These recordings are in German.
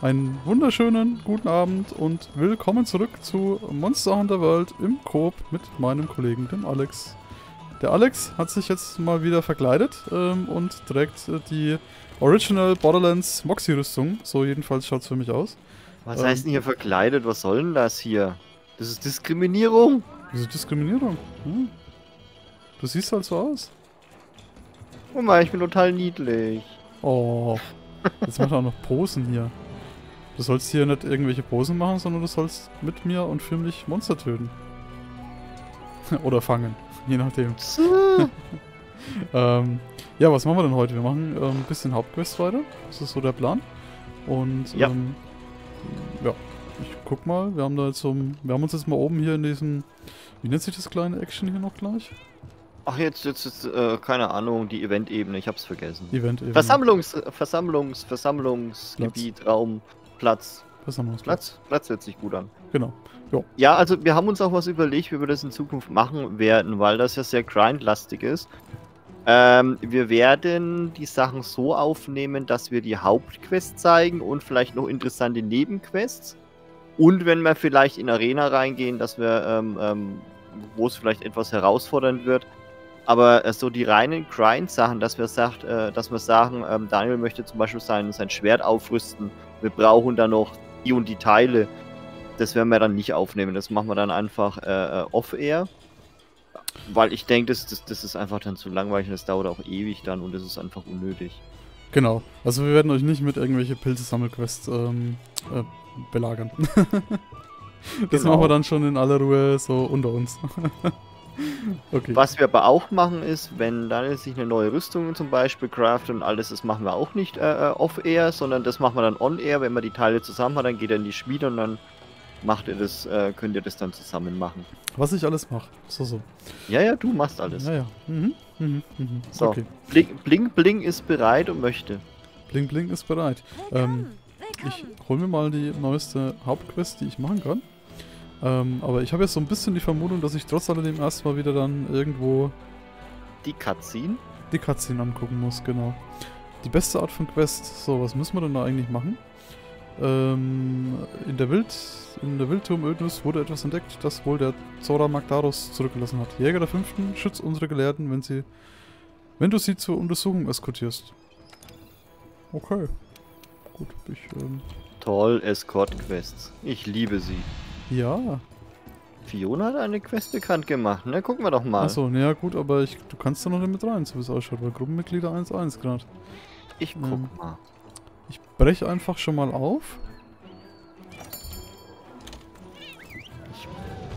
Einen wunderschönen guten Abend und willkommen zurück zu Monster Hunter World im Coop mit meinem Kollegen, dem Alex. Der Alex hat sich jetzt mal wieder verkleidet und trägt die Original Borderlands Moxie-Rüstung. So jedenfalls schaut es für mich aus. Was heißt denn hier verkleidet? Was soll denn das hier? Das ist Diskriminierung? Wieso Diskriminierung? Hm. Du siehst halt so aus. Guck mal, ich bin total niedlich. Oh, jetzt macht er auch noch Posen hier. Du sollst hier nicht irgendwelche Posen machen, sondern du sollst mit mir und für mich Monster töten. Oder fangen, je nachdem. Ja, was machen wir denn heute? Wir machen ein bisschen Hauptquest weiter. Das ist so der Plan. Und ja, ja, ich guck mal. Wir haben da jetzt so, wir haben uns jetzt mal oben hier in diesem, wie nennt sich das kleine Action hier noch gleich? Ach, jetzt, keine Ahnung, die Event-Ebene, ich hab's vergessen. Event-Ebene. Versammlungsgebiet, Platz. Raum, Platz. Versammlungsplatz. Platz hört sich gut an. Genau. Jo. Ja, also wir haben uns auch was überlegt, wie wir das in Zukunft machen werden, weil das ja sehr grindlastig ist. Wir werden die Sachen so aufnehmen, dass wir die Hauptquest zeigen und vielleicht noch interessante Nebenquests. Und wenn wir vielleicht in Arena reingehen, dass wir, wo es vielleicht etwas herausfordernd wird. Aber so die reinen Grind-Sachen, dass wir sagen, Daniel möchte zum Beispiel sein Schwert aufrüsten. Wir brauchen dann noch die und die Teile. Das werden wir dann nicht aufnehmen. Das machen wir dann einfach off-air. Weil ich denke, das ist einfach dann zu langweilig und das dauert auch ewig dann und das ist einfach unnötig. Genau. Also wir werden euch nicht mit irgendwelchen Pilze-Sammelquests belagern. Das genau. Machen wir dann schon in aller Ruhe so unter uns. Okay. Was wir aber auch machen ist, wenn Daniel sich eine neue Rüstung zum Beispiel craftet und alles, das machen wir auch nicht off-air, sondern das machen wir dann on-air, wenn man die Teile zusammen hat, dann geht er in die Schmiede und dann macht ihr das, könnt ihr das dann zusammen machen. Was ich alles mache, so. Ja, ja, du machst alles. Ja, ja. Mhm. Mhm. Mhm. So, okay. Bling Bling ist bereit und möchte. Bling Bling ist bereit. Ich hole mir mal die neueste Hauptquest, die ich machen kann. Aber ich habe jetzt so ein bisschen die Vermutung, dass ich trotz alledem erstmal wieder dann irgendwo die Cutscene? Die Cutscene angucken muss, genau. Die beste Art von Quest. So, was müssen wir denn da eigentlich machen? In der Wildturmödnis wurde etwas entdeckt, das wohl der Zora Magdaros zurückgelassen hat. Jäger der Fünften, schützt unsere Gelehrten, wenn du sie zur Untersuchung eskortierst. Okay. Gut, toll, Escort-Quests. Ich liebe sie. Ja. Fiona hat eine Quest bekannt gemacht, ne? Gucken wir doch mal. Achso, naja, gut, aber du kannst da noch nicht mit rein, so wie es ausschaut, weil Gruppenmitglieder 1-1 gerade. Ich guck mal. Ich breche einfach schon mal auf.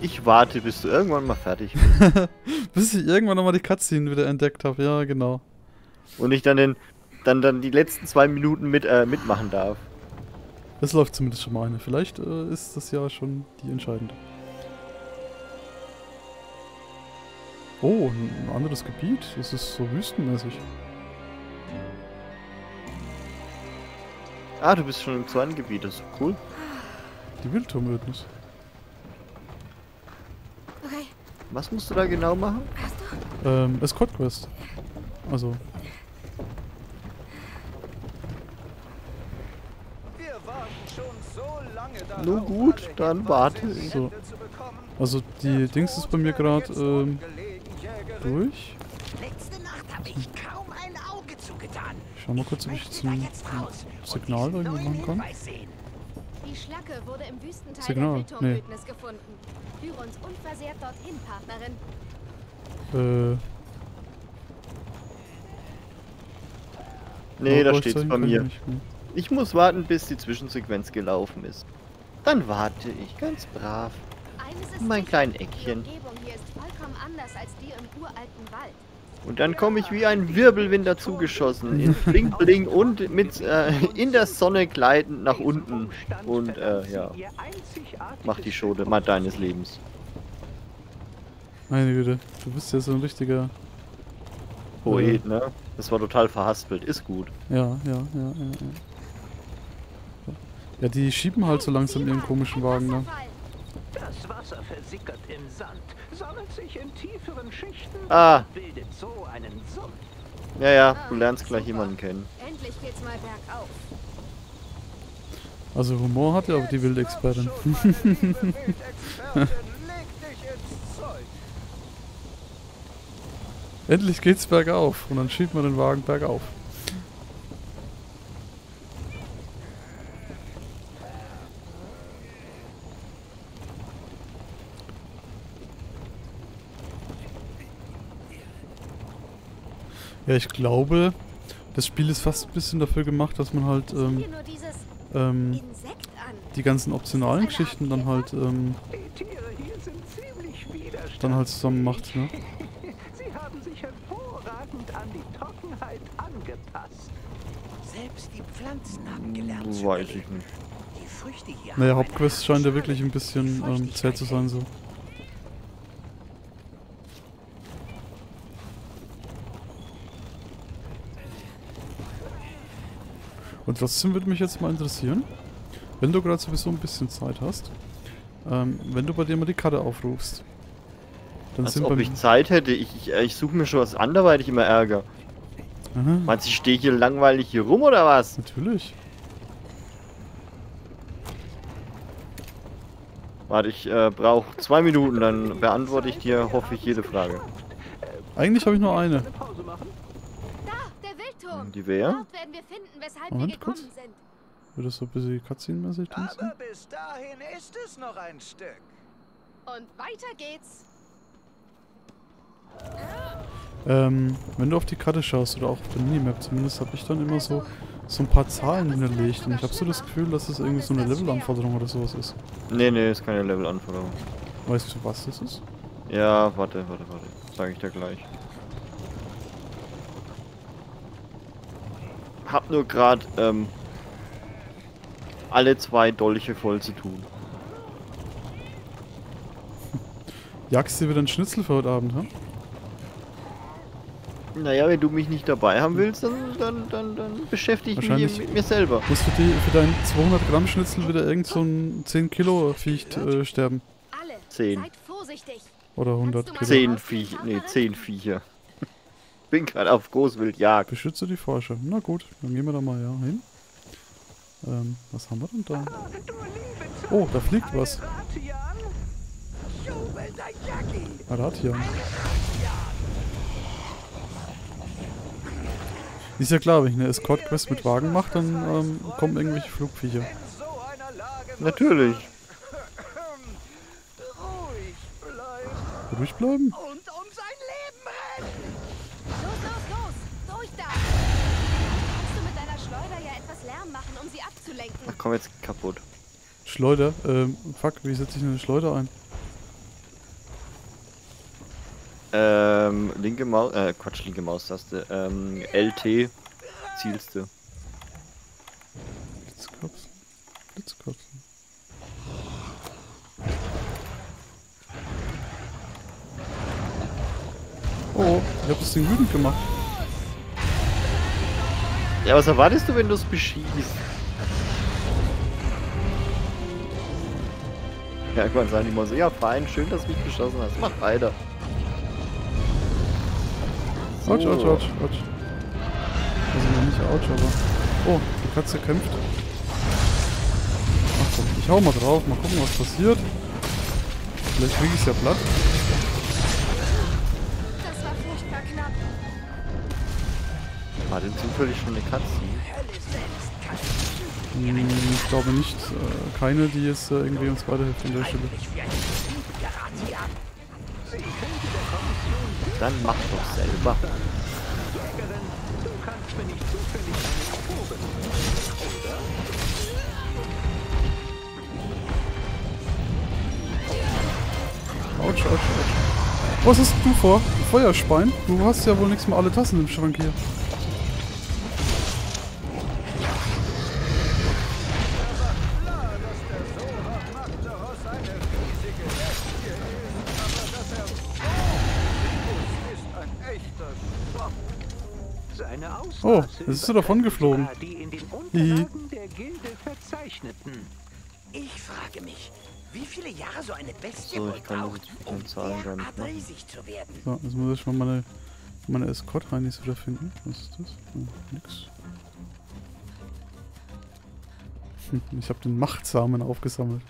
Ich warte, bis du irgendwann mal fertig bist. Bis ich irgendwann nochmal die Cutscene wieder entdeckt habe, ja, genau. Und ich dann die letzten 2 Minuten mitmachen darf. Es läuft zumindest schon mal eine. Vielleicht ist das ja schon die entscheidende. Oh, ein anderes Gebiet. Es ist so wüstenmäßig. Ah, du bist schon im zweiten Gebiet. Das ist cool. Die Wildturmödnis. Okay. Was musst du da genau machen? Escort Quest. Also... Nun gut, dann warte ich. So. Also die Dings ist bei mir gerade durch. Ich schau mal kurz, ob ich jetzt ein Signal irgendwie machen kann. Signal, nee. Nee, da steht's bei mir. Ich muss warten, bis die Zwischensequenz gelaufen ist. Dann warte ich ganz brav. In mein kleines Eckchen. Und dann komme ich wie ein Wirbelwind dazugeschossen. In Bling Bling und in der Sonne gleitend nach unten. Und ja. Mach die Schote mal deines Lebens. Meine Güte, du bist ja so ein richtiger Poet, ne? Das war total verhaspelt. Ist gut. Ja. Ja, die schieben halt so langsam ihren komischen Wagen, ne? Das Wasser versickert im Sand, sammelt sich in tieferen Schichten und bildet so einen Sumpf. Ja, ja, du lernst gleich jemanden kennen. Endlich geht's mal bergauf. Also Humor hat er, aber die wilde Expertin. Endlich geht's bergauf und dann schiebt man den Wagen bergauf. Ja, ich glaube, das Spiel ist fast ein bisschen dafür gemacht, dass man halt die ganzen optionalen Geschichten dann halt zusammen macht, ne? Sie haben sich hervorragend an die Trockenheit angepasst. Selbst die Pflanzen haben gelernt zu leben. Weiß ich nicht. Die Früchte hier. Naja, Hauptquest scheint ja wirklich ein bisschen zäh zu sein so. Und trotzdem würde mich jetzt mal interessieren, wenn du gerade sowieso ein bisschen Zeit hast, wenn du bei dir mal die Karte aufrufst. Dann als sind ob ich Zeit hätte, ich suche mir schon was anderweitig immer Ärger. Aha. Meinst du, ich stehe hier langweilig hier rum oder was? Natürlich. Warte, ich brauche 2 Minuten, dann beantworte ich dir, hoffe ich, jede Frage. Eigentlich habe ich nur eine. Die wäre? Moment kurz. Wird das so ein bisschen cutscene-mäßig? Aber bis dahin ist es noch ein Stück. Und weiter geht's. Wenn du auf die Karte schaust oder auch auf der Minimap zumindest, habe ich dann immer so ein paar Zahlen hinterlegt. Und ich habe so das Gefühl, dass es irgendwie so eine Levelanforderung oder sowas ist. Nee, ist keine Levelanforderung. Weißt du, was das ist? Ja, warte. Sage ich dir gleich. Hab nur gerade alle 2 Dolche voll zu tun. Jagst du wieder einen Schnitzel für heute Abend, hä? Naja, wenn du mich nicht dabei haben willst, dann beschäftige ich mich mit mir selber. Musst du für deinen 200 Gramm Schnitzel wieder irgend so ein 10 Kilo Viech sterben? 10. Oder 100 Kilo. 10 Viecher. Nee, 10 Viecher. Bin gerade auf Großwildjagd. Beschütze die Forscher. Na gut, dann gehen wir da mal hin. Was haben wir denn da? Oh, da fliegt was. Arathian. Ist ja klar, wenn ich eine Escort-Quest mit Wagen mache, dann kommen irgendwelche Flugviecher. Natürlich. Ruhig bleiben. Ach komm, jetzt kaputt. Schleuder? Fuck, wie setze ich eine Schleuder ein? Linke Maus, Quatsch, linke Maustaste. LT zielste. Blitzkopsen. Oh, ich hab das Ding wütend gemacht. Ja, was erwartest du, wenn du es beschießt? Ja, irgendwann sagen die mal so, ja fein, schön, dass du mich geschossen hast. Mach weiter. So. Autsch. Also nicht Autsch, aber... Oh, die Katze kämpft. Ach komm, ich hau mal drauf, mal gucken, was passiert. Vielleicht krieg ich's ja platt. Das war furchtbar knapp. War denn zufällig schon eine Katze? Ich glaube nicht. Keine, die jetzt irgendwie uns weiterhilft an der Stelle. Dann mach doch selber. Autsch. Was hast du vor? Feuerspein? Du hast ja wohl nichts mehr alle Tassen im Schrank hier. Oh, es ist so davon geflogen. Ich frage mich, wie viele Jahre so eine Bestie braucht, um riesig zu werden. So, jetzt muss ich mal meine Escort-Heinis wieder finden. Was ist das? Oh, nix. Ich habe den Machtsamen aufgesammelt.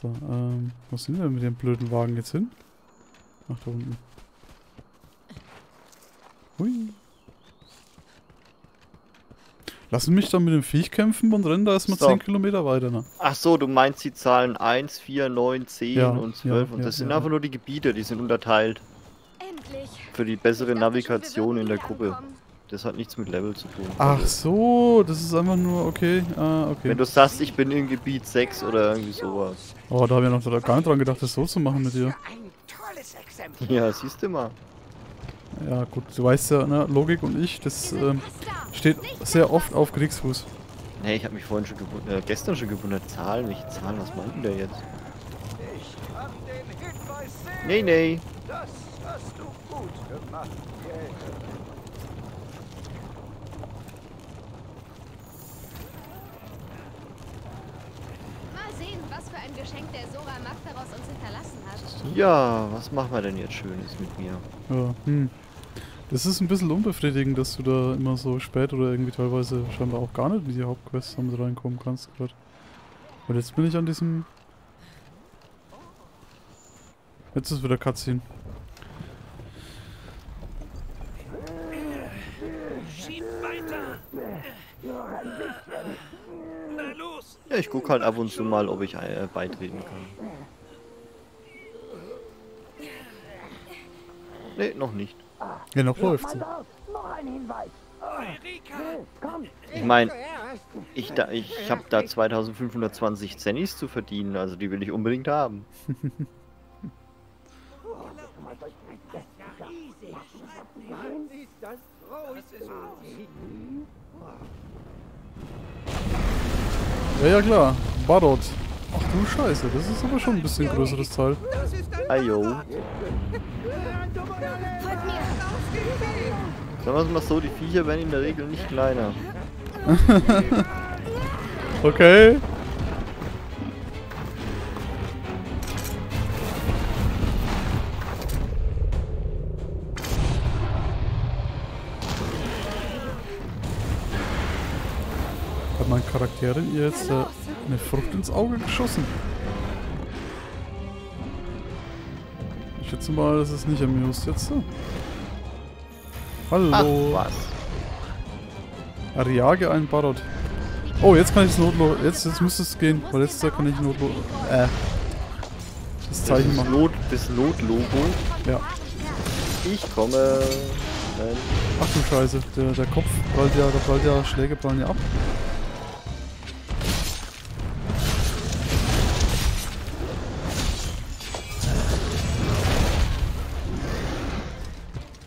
So, wo sind wir denn mit dem blöden Wagen jetzt hin? Ach, da unten. Hui. Lassen mich dann mit dem Viech kämpfen und rennen da erstmal so 10 Kilometer weiter. Ne? Ach so, du meinst die Zahlen 1, 4, 9, 10 ja, und 12. Ja, und das sind einfach nur die Gebiete, die sind unterteilt. Endlich. Für die bessere Navigation in der Gruppe. Das hat nichts mit Level zu tun. Ach so, das ist einfach nur, okay, okay. Wenn du sagst, ich bin in Gebiet 6 oder irgendwie sowas. Oh, da habe ich noch gar nicht dran gedacht, das so zu machen mit dir. Ja, siehst du mal. Ja gut, du weißt ja, ne, Logik und ich, das steht sehr oft auf Kriegsfuß. Ne, ich habe mich vorhin schon gewundert, gestern schon gewundert, Zahlen, welche Zahlen, was meinten der jetzt? Nee, nee. Das hast du gut gemacht, Jäger. Was für ein Geschenk der Zora Magdaros uns hinterlassen hat. Ja, was machen wir denn jetzt Schönes mit mir? Ja, das ist ein bisschen unbefriedigend, dass du da immer so spät oder irgendwie teilweise scheinbar auch gar nicht in die Hauptquests damit reinkommen kannst gerade. Und jetzt bin ich an diesem... Jetzt ist wieder Cutscene. Schiebt weiter! Ja, ich gucke halt ab und zu mal, ob ich beitreten kann. Ne, noch nicht. Ja, noch läuft sie. Ich meine, ich habe da 2520 Zennis zu verdienen, also die will ich unbedingt haben. Ja, ja klar, Barot. Ach du Scheiße, das ist aber schon ein bisschen größeres Teil. Ayo. Sagen wir es mal so, die Viecher werden in der Regel nicht kleiner. Okay. Meine Charakterin ihr jetzt eine Frucht ins Auge geschossen. Ich schätze mal, das ist nicht amused jetzt. So. Hallo. Ach, was? Ariage ein Barot. Oh, jetzt kann ich es notlos. Jetzt müsste es gehen, weil jetzt kann ich notlos. Das Zeichen machen. Das Notlogo. Ja. Ich komme. Nein. Ach du Scheiße, der Kopf prallt ja, da prallt ja, Schläge prallen ja ab.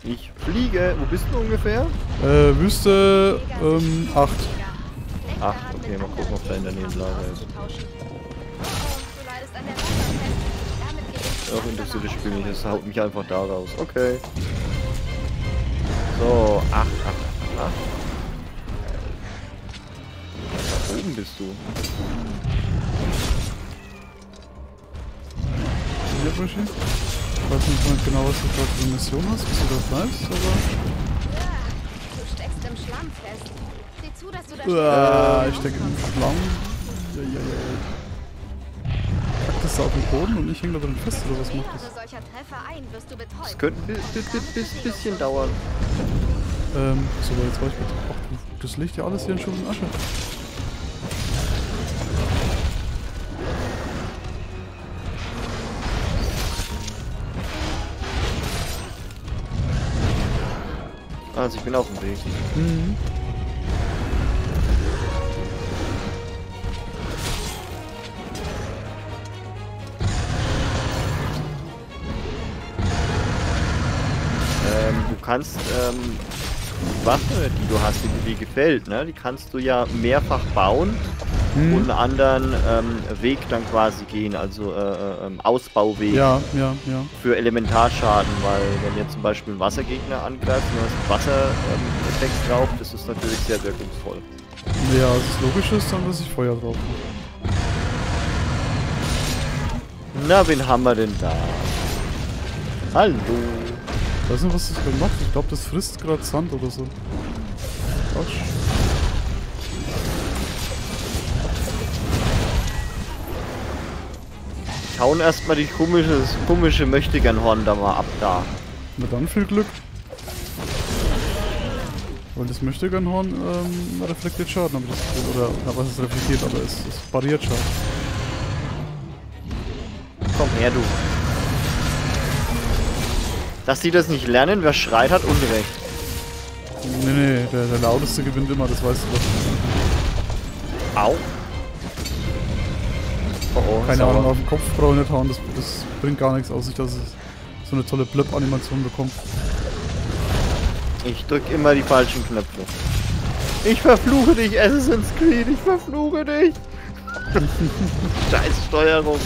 Ich fliege. Wo bist du ungefähr? Wüste 8. 8, okay, mal gucken, ob da in der Nebenlage ist. Auch interessiert das Spiel nicht, das haut mich einfach da raus. Okay. So, 8, 8, 8, 8. Da oben bist du. Ich weiß nicht genau, was du gerade für eine Mission hast, bis du da bleibst, aber... Ja, du steckst im Schlamm fest. Sieh zu, dass du da... Ja, ich stecke im Schlamm. Ja. Packtest du auf den Boden und ich hänge da drin fest, oder was macht das? Das könnte ein bisschen dauern. So, jetzt war ich bitte... Ach, das liegt ja alles hier in Schutt und Asche. Also ich bin auf dem Weg. Mhm. Du kannst die Waffe, die du hast, die dir gefällt, ne? Die kannst du ja mehrfach bauen und einen anderen Weg dann quasi gehen, also Ausbauweg für Elementarschaden, weil wenn jetzt zum Beispiel ein Wassergegner angreift und du hast Wasser-Effekt drauf, das ist natürlich sehr wirkungsvoll. Ja, das Logische ist dann, dass ich Feuer drauf habe. Na, wen haben wir denn da? Hallo! Ich weiß nicht, was das gerade macht, ich glaube das frisst gerade Sand oder so. Quatsch. Jetzt hauen erstmal die komische Möchtegernhorn da mal ab da. Na dann viel Glück. Weil das Möchtegernhorn reflektiert Schaden, aber das, oder was es reflektiert, aber es barriert Schaden. Komm her, du. Dass die das nicht lernen, wer schreit, hat Unrecht. Nee, der Lauteste gewinnt immer, das weißt du doch. Au. Oh, keine Ahnung, auf den Kopf brauche ich nicht hauen, das bringt gar nichts aus sich, dass es so eine tolle Blöpp-Animation bekommt. Ich drück immer die falschen Knöpfe. Ich verfluche dich, Assassin's Creed, ich verfluche dich! Scheiß Steuerung!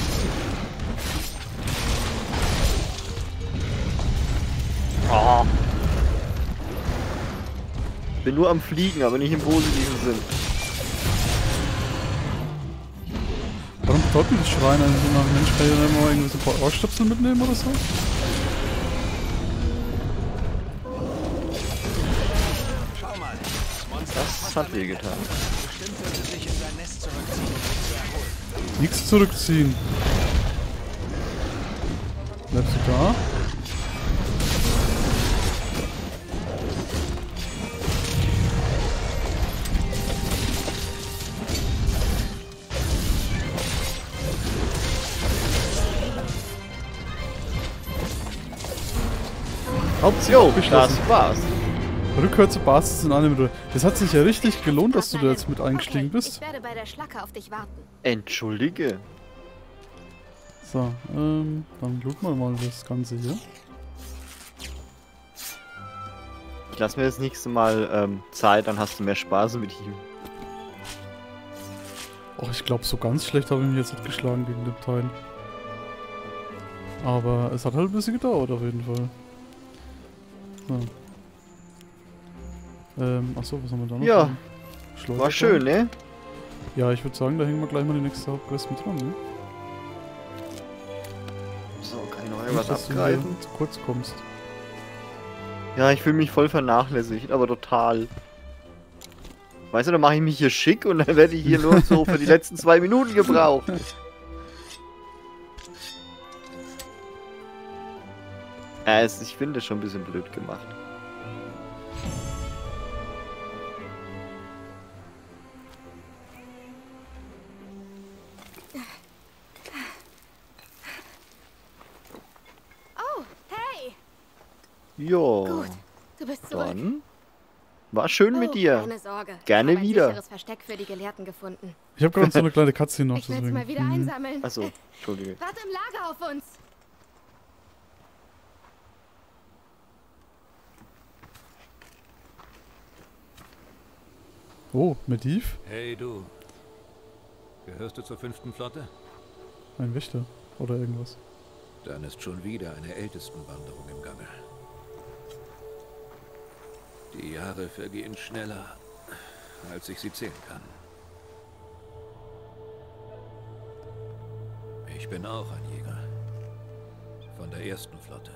Oh. Bin nur am Fliegen, aber nicht im positiven Sinn. Warum bedeutet das Schreien eigentlich so nach Mensch? Kann ich dann mal irgendwie so ein paar Ohrstöpsel mitnehmen oder so? Das hat weh getan. Nichts zurückziehen. Bleibst du da? Jo, das war's. Rückkehr zur Basis in einer Minute. Das hat sich ja richtig gelohnt, dass du da jetzt mit eingestiegen bist. Ich werde bei der Schlacke auf dich warten. Entschuldige. So, dann gucken wir mal das Ganze hier. Ich lass mir das nächste Mal Zeit, dann hast du mehr Spaß mit ihm. Och, ich glaube, so ganz schlecht habe ich mich jetzt nicht geschlagen gegen den Teil. Aber es hat halt ein bisschen gedauert auf jeden Fall. So. Achso, was haben wir da noch? Ja, war schön, ne? Ja, ich würde sagen, da hängen wir gleich mal die nächste Hauptquest mit dran, ne? So, kann ich noch irgendwas abgreifen? Dass du zu kurz kommst. Ja, ich fühle mich voll vernachlässigt, aber total. Weißt du, dann mache ich mich hier schick und dann werde ich hier nur so für die letzten 2 Minuten gebraucht. Ich finde das schon ein bisschen blöd gemacht. Oh, hey! Jo. Gut, du bist zurück. Dann war schön mit dir. Keine Sorge. Gerne wieder. Ich habe ein sicheres Versteck für die Gelehrten gefunden. Ich habe gerade so eine kleine Katze noch. Ich werde es mal wieder einsammeln. Achso, entschuldige. Warte im Lager auf uns. Oh, Mediv? Hey du, gehörst du zur 5. Flotte? Ein Wächter oder irgendwas. Dann ist schon wieder eine Ältestenwanderung im Gange. Die Jahre vergehen schneller, als ich sie zählen kann. Ich bin auch ein Jäger. Von der 1. Flotte.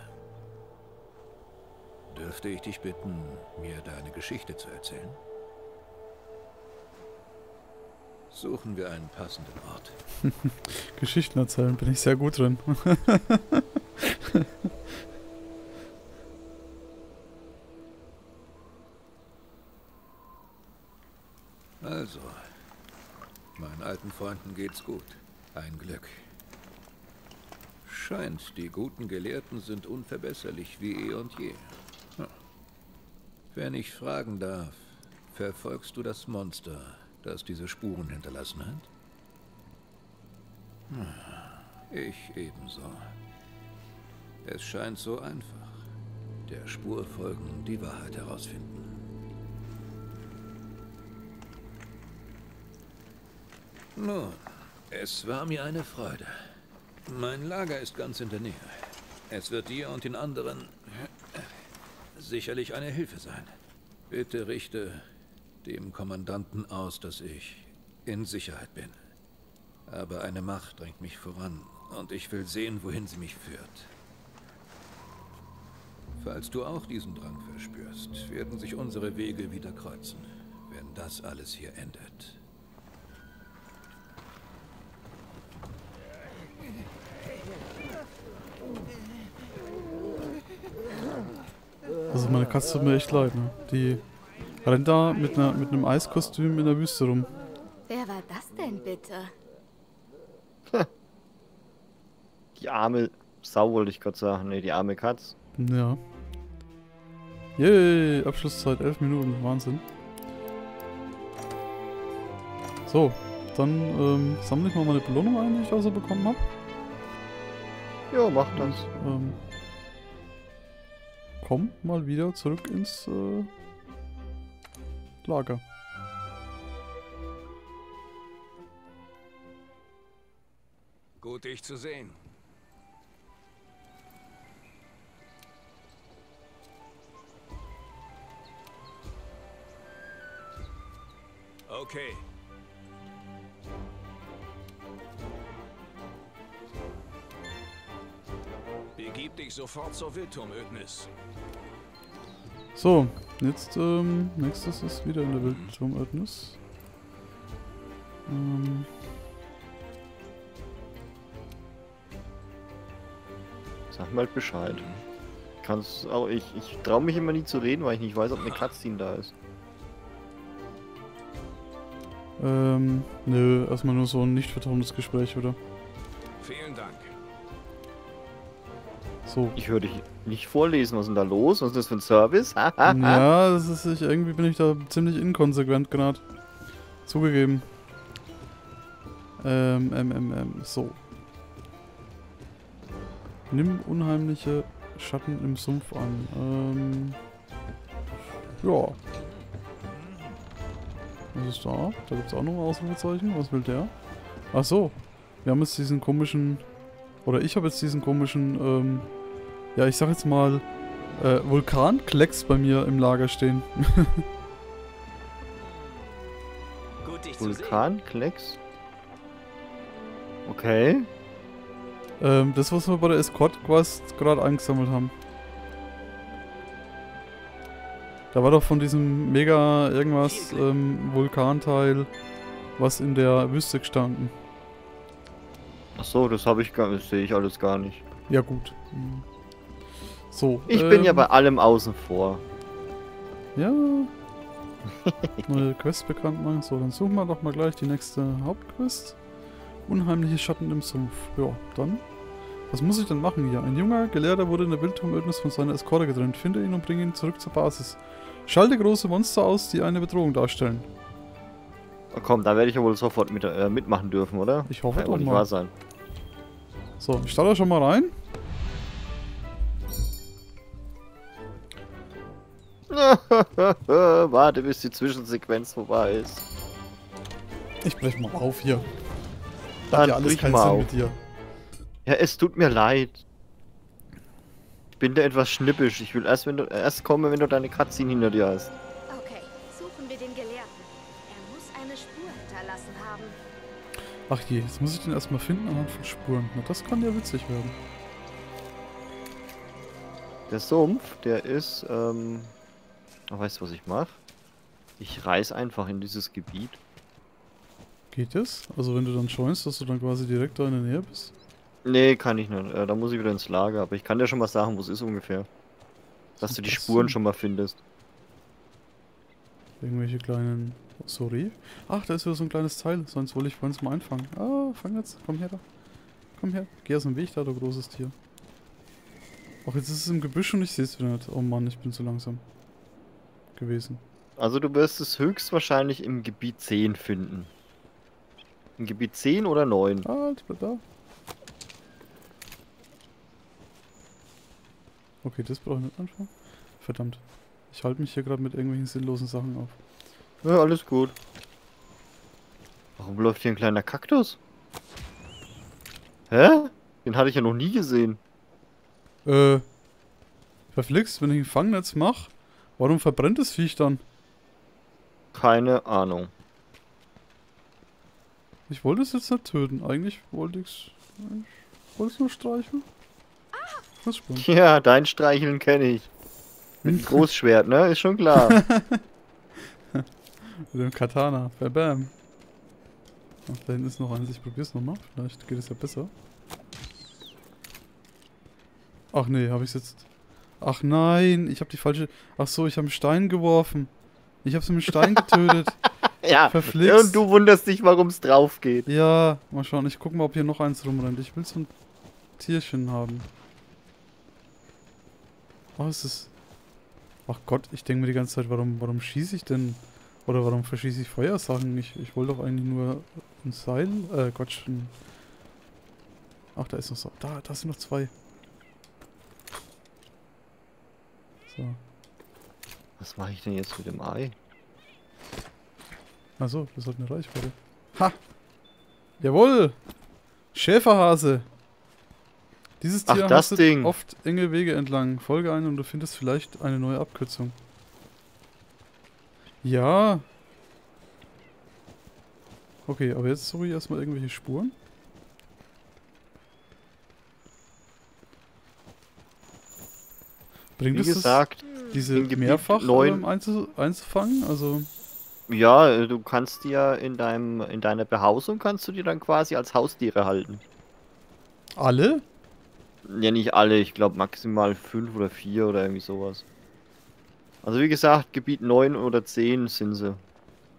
Dürfte ich dich bitten, mir deine Geschichte zu erzählen? Suchen wir einen passenden Ort. Geschichten erzählen, bin ich sehr gut drin. Also, meinen alten Freunden geht's gut. Ein Glück. Scheint, die guten Gelehrten sind unverbesserlich wie eh und je. Hm. Wenn ich fragen darf, verfolgst du das Monster, das diese Spuren hinterlassen hat? Hm, ich ebenso. Es scheint so einfach. Der Spur folgen, die Wahrheit herausfinden. Nun, es war mir eine Freude. Mein Lager ist ganz in der Nähe. Es wird dir und den anderen sicherlich eine Hilfe sein. Bitte richte dem Kommandanten aus, dass ich in Sicherheit bin. Aber eine Macht drängt mich voran und ich will sehen, wohin sie mich führt. Falls du auch diesen Drang verspürst, werden sich unsere Wege wieder kreuzen, wenn das alles hier endet. Also meine Katze tut mir echt leid, ne? Die rennt da mit einem Eiskostüm in der Wüste rum. Wer war das denn bitte? Die arme Sau wollte ich kurz sagen. Ne, die arme Katz. Ja. Yay, Abschlusszeit 11 Minuten, Wahnsinn. So, dann sammle ich mal meine Belohnung ein, die ich auch so bekommen habe. Ja, mach das. Und, komm mal wieder zurück ins Lager. Gut, dich zu sehen. Okay. Begib dich sofort zur Wildturmödnis. So, jetzt, nächstes ist wieder in der Wildturmödnis. Sag mal Bescheid. Kannst auch ich traue mich immer nie zu reden, weil ich nicht weiß, ob eine Cutscene da ist. Nö, erstmal nur so ein nicht vertrauendes Gespräch, oder? Vielen Dank. So. Ich höre dich nicht vorlesen, was ist denn da los? Was ist das für ein Service? Ja, das ist irgendwie bin ich da ziemlich inkonsequent gerade. Zugegeben. So. Nimm unheimliche Schatten im Sumpf an. Ja. Was ist da? Da gibt es auch noch ein Ausrufezeichen. Was will der? Ach so. Wir haben jetzt diesen komischen... Oder ich habe jetzt diesen komischen... ja, ich sag jetzt mal... Vulkanklecks bei mir im Lager stehen. Vulkanklecks? Okay. Das, was wir bei der Escort-Quest gerade eingesammelt haben. Da war doch von diesem mega irgendwas Vulkanteil was in der Wüste gestanden. Achso, das habe ich gar nicht, sehe ich alles gar nicht. Ja gut. So. Ich bin ja bei allem außen vor. Ja. Neue Quest bekannt machen. So, dann suchen wir doch mal gleich die nächste Hauptquest. Unheimliche Schatten im Sumpf. Ja, dann. Was muss ich denn machen hier? Ein junger Gelehrter wurde in der Wildturmödnis von seiner Eskorte getrennt. Finde ihn und bringe ihn zurück zur Basis. Schalte große Monster aus, die eine Bedrohung darstellen. Oh komm, da werde ich ja wohl sofort mitmachen dürfen, oder? Ich hoffe doch mal. Nicht wahr sein. So, ich starte schon mal rein. Warte, bis die Zwischensequenz vorbei ist. Ich brech mal auf hier. Dann hat ja alles keinen Sinn mit dir. Ja, es tut mir leid. Ich bin da etwas schnippisch. Ich will erst kommen, wenn du deine Cutscene hinter dir hast. Okay, suchen wir den Gelehrten. Er muss eine Spur hinterlassen haben. Ach je, jetzt muss ich den erstmal finden anhand von Spuren. Na, das kann ja witzig werden. Der Sumpf, der ist, weißt du, was ich mache? Ich reiß einfach in dieses Gebiet. Geht das? Also wenn du dann scheunst, dass du dann quasi direkt da in der Nähe bist? Nee, kann ich nicht. Da muss ich wieder ins Lager. Aber ich kann dir schon mal sagen, wo es ist ungefähr. Dass du die Spuren schon mal findest. Irgendwelche kleinen... Sorry. Ach, da ist wieder so ein kleines Teil. Sonst wollte ich vorhin mal einfangen. Ah, fang jetzt. Komm her da. Komm her. Geh aus dem Weg da, du großes Tier. Ach, jetzt ist es im Gebüsch und ich sehe es wieder nicht. Oh Mann, ich bin zu langsam gewesen. Also du wirst es höchstwahrscheinlich im Gebiet 10 finden. Im Gebiet 10 oder 9. Ah, jetzt bleib da. Okay, das brauche ich nicht anschauen. Verdammt. Ich halte mich hier gerade mit irgendwelchen sinnlosen Sachen auf. Ja, alles gut. Warum läuft hier ein kleiner Kaktus? Hä? Den hatte ich ja noch nie gesehen. Verflixt, wenn ich ein Fangnetz mache, warum verbrennt das Viech dann? Keine Ahnung. Ich wollte es jetzt nicht töten. Eigentlich wollte ich es nur streicheln. Ja, dein Streicheln kenne ich. Mit dem Großschwert, ne? Ist schon klar. Mit dem Katana. Bam. Ach, da hinten ist noch eins. Ich probier's nochmal. Vielleicht geht es ja besser. Ach nee, habe ich jetzt. Ach nein, ich habe die falsche... Ach so, ich habe einen Stein geworfen. Ich habe sie mit Stein getötet. Ja, verflixt. Und du wunderst dich, warum es drauf geht. Ja, mal schauen. Ich guck mal, ob hier noch eins rumrennt. Ich will so ein Tierchen haben. Oh, ist das... Ach Gott, ich denke mir die ganze Zeit, warum schieße ich denn? Oder warum verschieße ich Feuersachen? Ich wollte doch eigentlich nur ein Seil... Quatsch. Ach, da ist noch so... Da sind noch zwei. So. Was mache ich denn jetzt mit dem Ei? Achso, das hat eine Reichweite. Ha! Jawohl! Schäferhase! Dieses Tier hastet oft enge Wege entlang. Folge ein und du findest vielleicht eine neue Abkürzung. Ja! Okay, aber jetzt suche ich erstmal irgendwelche Spuren. Bringt es das, diese mehrfach einzufangen? Also... Ja, du kannst die ja in deiner Behausung kannst du die dann quasi als Haustiere halten. Alle? Ja, nicht alle, ich glaube maximal 5 oder 4 oder irgendwie sowas. Also wie gesagt, Gebiet 9 oder 10 sind sie.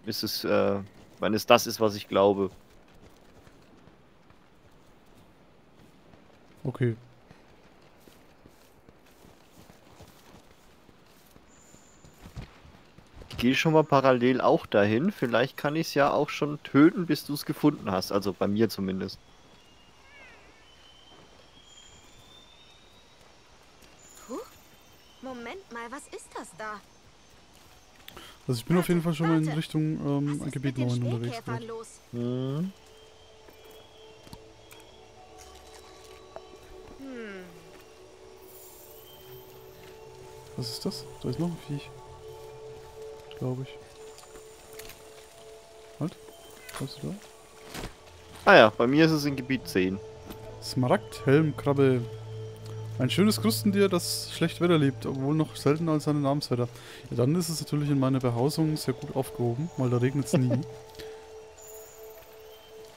Ist es, wenn es das ist, was ich glaube. Okay. Ich gehe schon mal parallel auch dahin. Vielleicht kann ich es ja auch schon töten, bis du es gefunden hast. Also bei mir zumindest. Puh. Moment mal, was ist das da? Also ich bin auf jeden Fall schon mal in Richtung Gebiet 9 unterwegs. Hm. Was ist das? Da ist noch ein Viech. Glaube ich. Halt, was ist da? Ah ja, bei mir ist es in Gebiet 10. Smaragd-Helm-Krabbe. Ein schönes Krustentier, das schlecht Wetter lebt, obwohl noch seltener als seine Namenswetter. Ja, dann ist es natürlich in meiner Behausung sehr gut aufgehoben, weil da regnet es nie.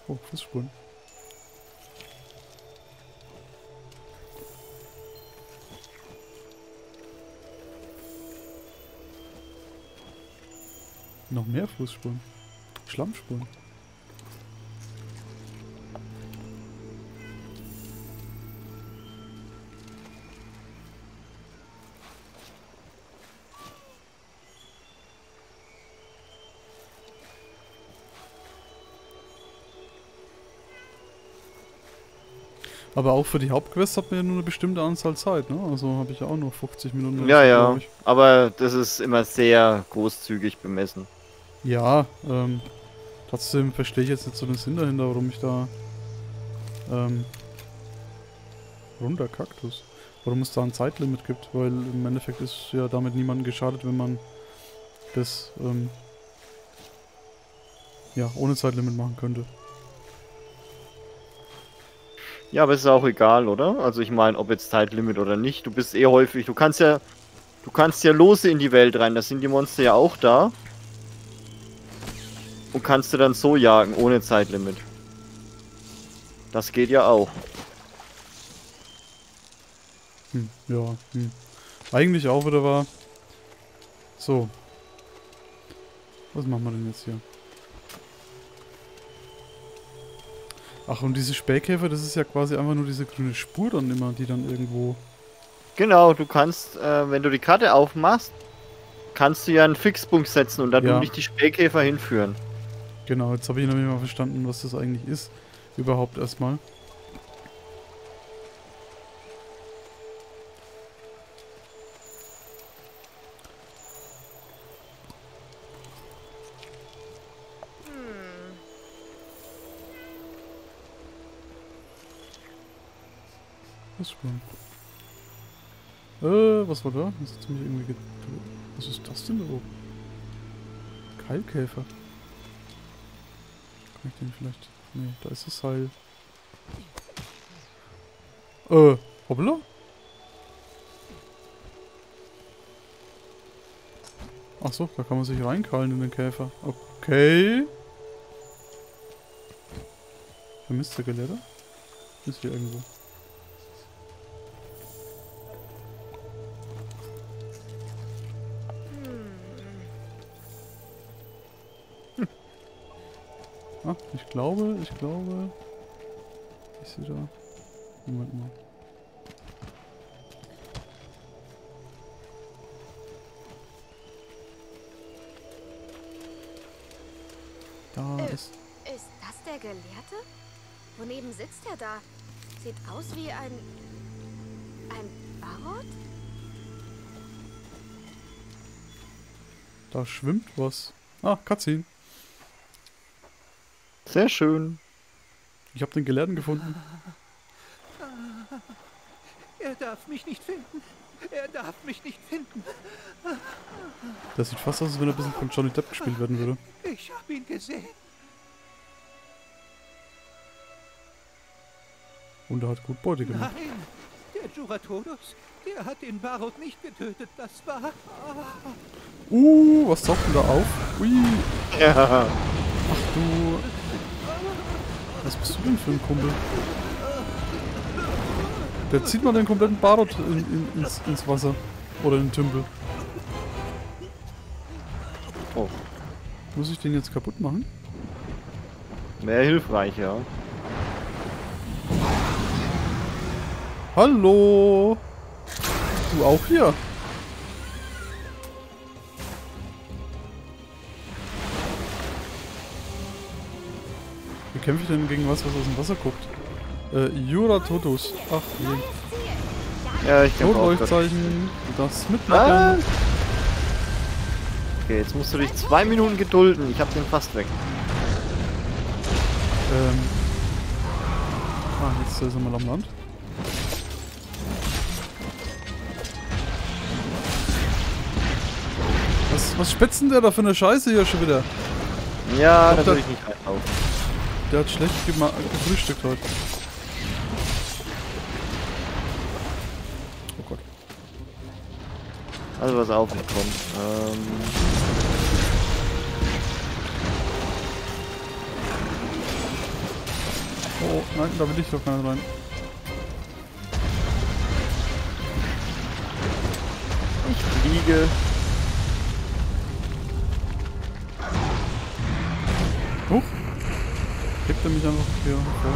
Oh, Fußspuren. Noch mehr Fußspuren. Schlammspuren. Aber auch für die Hauptquest hat man ja nur eine bestimmte Anzahl Zeit, ne? Also habe ich ja auch nur 50 Minuten. Ja, ja. Aber das ist immer sehr großzügig bemessen. Ja, trotzdem verstehe ich jetzt nicht so den Sinn dahinter, warum ich da, runder Kaktus, warum es da ein Zeitlimit gibt, weil im Endeffekt ist ja damit niemandem geschadet, wenn man das, ja, ohne Zeitlimit machen könnte. Ja, aber es ist auch egal, oder? Also ich meine, ob jetzt Zeitlimit oder nicht, du bist eh häufig, du kannst ja lose in die Welt rein, da sind die Monster ja auch da. Und kannst du dann so jagen, ohne Zeitlimit. Das geht ja auch. Hm, ja, hm. Eigentlich auch wieder war. So. Was machen wir denn jetzt hier? Ach, und diese Spähkäfer, das ist ja quasi einfach nur diese grüne Spur dann immer, die dann irgendwo... Genau, du kannst, wenn du die Karte aufmachst, kannst du ja einen Fixpunkt setzen und dann ja nicht die Spähkäfer hinführen. Genau, jetzt habe ich nämlich mal verstanden, was das eigentlich ist. Überhaupt erstmal. Das ist spannend. Was war da? Das hat mich irgendwie getötet. Was ist das denn da oben? Keilkäfer. Kann ich den vielleicht... Ne, da ist das Seil. Hoppla? Achso, da kann man sich reinkrallen in den Käfer. Okay. Vermisst der Gelehrer? Ist hier irgendwo. Ah, ich glaube... Ich sehe da... Moment mal. Da ist... Ist das der Gelehrte? Woneben sitzt er da? Sieht aus wie ein... Ein Barot? Da schwimmt was. Ah, Cutscene. Sehr schön. Ich habe den Gelehrten gefunden. Er darf mich nicht finden. Er darf mich nicht finden. Das sieht fast aus, als wenn er ein bisschen von Johnny Depp gespielt werden würde. Ich habe ihn gesehen. Und er hat gut Beute gemacht. Nein, der Jyuratodus, der hat den Barot nicht getötet. Das war... Oh. Was taucht denn da auf? Ui. Ja. Ach du... Was bist du denn für ein Kumpel? Der zieht mal den kompletten Barot ins Wasser. Oder in den Tümpel. Oh. Muss ich den jetzt kaputt machen? Wäre hilfreich, ja. Hallo! Du auch hier? Wie kämpfe ich denn gegen was aus dem Wasser guckt? Jyuratodus. Ach, je. Ja, ich kämpfe auch. Notleuchtzeichen. Das mitmachen. Okay, jetzt musst du dich 2 Minuten gedulden. Ich hab den fast weg. Jetzt sind wir mal am Land. Was spitzen der da für eine Scheiße hier schon wieder? Ja, da würde ich nicht reinlaufen. Der hat schlecht gefrühstückt heute. Oh Gott. Also was aufkommt. Oh, nein, da will ich doch gar nicht rein. Ich fliege. Huch! Hebt er mich einfach hier vor.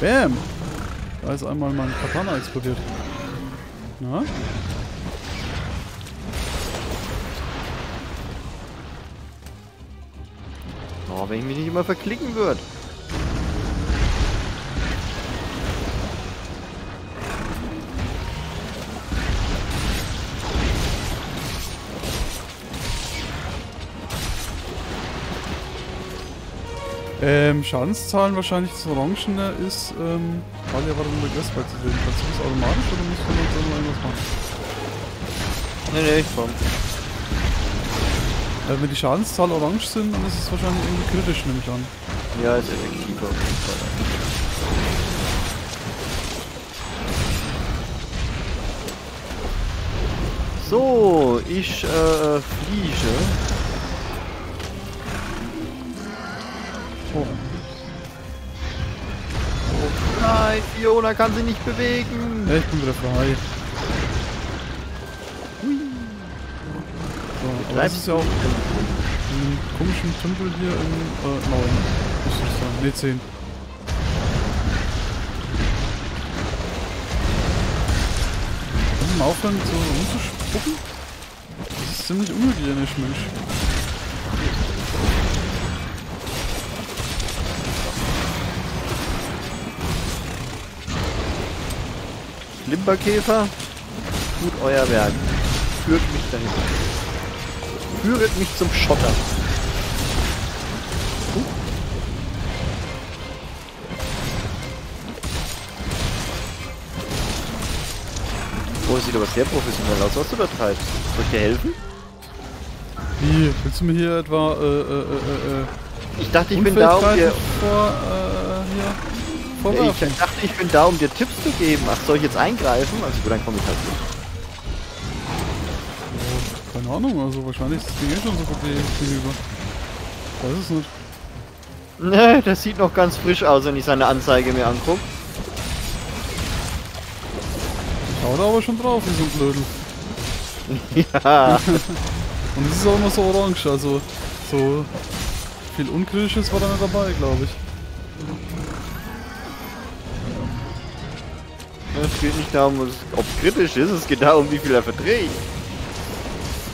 Bam! Da ist einmal mein Katana explodiert. Na? Oh, wenn ich mich nicht immer verklicken würde. Schadenszahlen wahrscheinlich das Orangene ist, weil ja war der Gressball zu sehen. Kannst du das automatisch oder musst du jetzt irgendwas machen? Nee, ich komm. Wenn die Schadenszahlen orange sind, dann ist es wahrscheinlich irgendwie kritisch, nehme ich an. Ja, ist effektiver auf jeden Fall. So, ich fliege. Oh. Oh nein, Fiona kann sich nicht bewegen. Ja, ich bin wieder frei. Hui. So, aber das ist ja auch einen komischen Tümpel hier in 9. Muss ich sagen. Ne, 10. Kann ich mal aufhören, so rumzuspucken? Das ist ziemlich unhygienisch, Mensch. Limberkäfer, tut euer Werk. Führt mich dahin. Führt mich zum Schotter. Oh, sieht aber sehr professionell aus, was du da treibst. Soll ich dir helfen? Wie? Willst du mir hier etwa, Ich dachte, ich bin da, um dir... Ich dachte, ich bin da, um dir Tipps zu geben. Ach, soll ich jetzt eingreifen? Also gut, dann komme ich halt nicht. Keine Ahnung, also wahrscheinlich ist das Ding schon so gut wie hinüber. Ich weiß es nicht. Ne, das sieht noch ganz frisch aus, wenn ich seine Anzeige mir angucke. schaut aber schon drauf, so ein Blödel. Ja. Und es ist auch immer so orange, also so viel Unkritisches war da nicht dabei, glaube ich. Es geht nicht darum, ob es kritisch ist, es geht darum, wie viel er verträgt.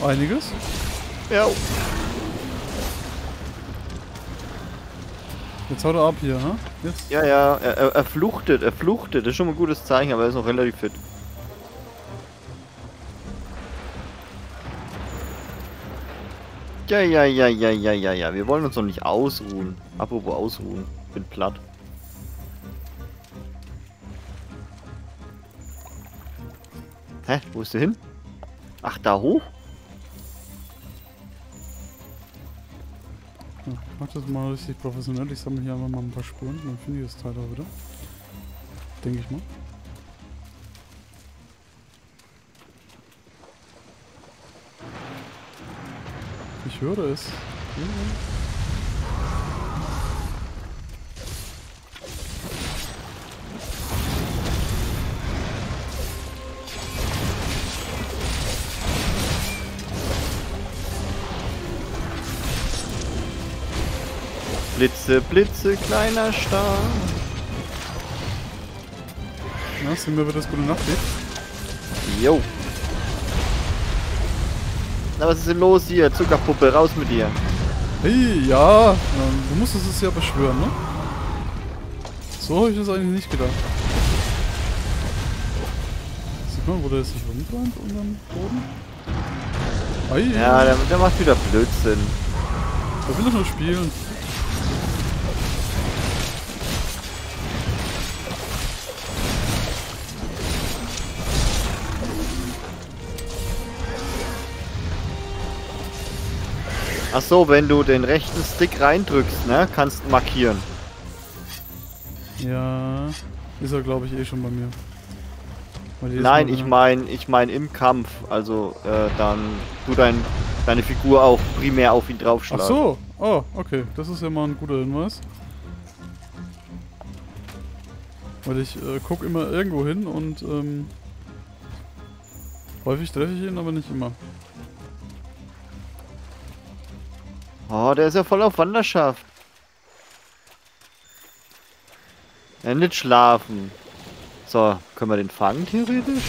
Einiges? Ja. Jetzt haut er ab hier, ne? Jetzt? Ja, ja, er fluchtet, das ist schon mal ein gutes Zeichen, aber er ist noch relativ fit. Ja, wir wollen uns noch nicht ausruhen. Apropos ausruhen, bin platt. Hä, wo bist du hin? Ach, da hoch? Ja, mach das mal richtig professionell, ich sammle hier einfach mal ein paar Spuren, dann finde ich das Teil auch wieder. Denke ich mal. Ich höre es. Blitze, Blitze, kleiner Star. Na, sind wir wieder das gute Nacht jetzt? Jo. Na, was ist denn los hier? Zuckerpuppe, raus mit dir. Hey, ja. Du musstest es ja beschwören, ne? So habe ich das eigentlich nicht gedacht. Sieht man, wo der sich rumträumt unterm Boden? Hey. Ja, der macht wieder Blödsinn. Da will ich nur spielen. Ach so, wenn du den rechten Stick reindrückst, ne, kannst markieren. Ja, ist er glaube ich eh schon bei mir. Nein, ich meine im Kampf, also dann du deine Figur auch primär auf ihn draufschlagen. Ach so, oh, okay, das ist ja mal ein guter Hinweis. Weil ich guck immer irgendwo hin und häufig treffe ich ihn, aber nicht immer. Oh, der ist ja voll auf Wanderschaft. Ja, nicht schlafen. So, können wir den fangen, theoretisch?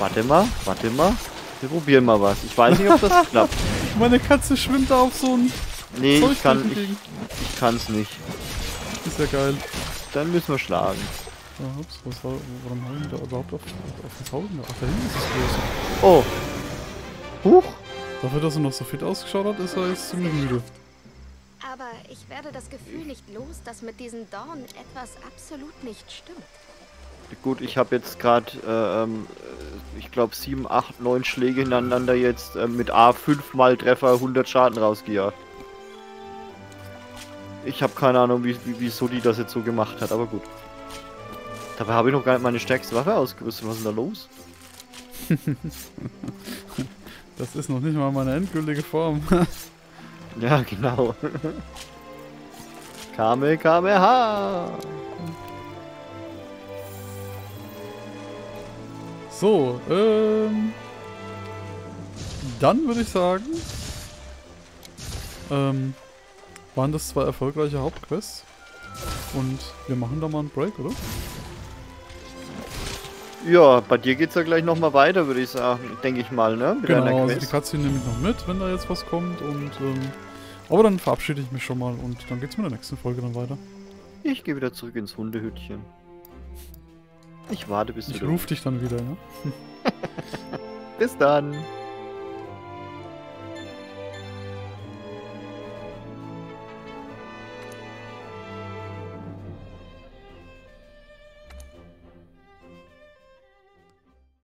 Warte mal. Wir probieren mal was. Ich weiß nicht, ob das klappt. Meine Katze schwimmt da auf so ein... Nee, ich kann's nicht. Ist ja geil. Dann müssen wir schlagen. Oh, ups, warum haben wir da überhaupt auf das Haus? Ach, da hinten ist es los. Oh. Huch. Dafür, dass er noch so fit ausgeschaut hat, ist er jetzt ziemlich müde. Aber ich werde das Gefühl nicht los, dass mit diesen Dornen etwas absolut nicht stimmt. Gut, ich habe jetzt gerade, ich glaube 7, 8, 9 Schläge hintereinander jetzt mit A 5-mal Treffer 100 Schaden rausgejagt. Ich habe keine Ahnung, wieso die das jetzt so gemacht hat, aber gut. Dabei habe ich noch gar nicht meine stärkste Waffe ausgerüstet. Was ist denn da los? Das ist noch nicht mal meine endgültige Form. Ja, genau. Kamehameha! So, dann würde ich sagen... waren das zwei erfolgreiche Hauptquests. Und wir machen da mal einen Break, oder? Ja, bei dir geht's ja gleich nochmal weiter, würde ich sagen, denke ich mal, ne? Mit genau, also die Katze nehme ich noch mit, wenn da jetzt was kommt und, aber dann verabschiede ich mich schon mal und dann geht's mit der nächsten Folge dann weiter. Ich gehe wieder zurück ins Hundehütchen. Ich warte bis du... Ich rufe dich dann wieder, ne? Bis dann!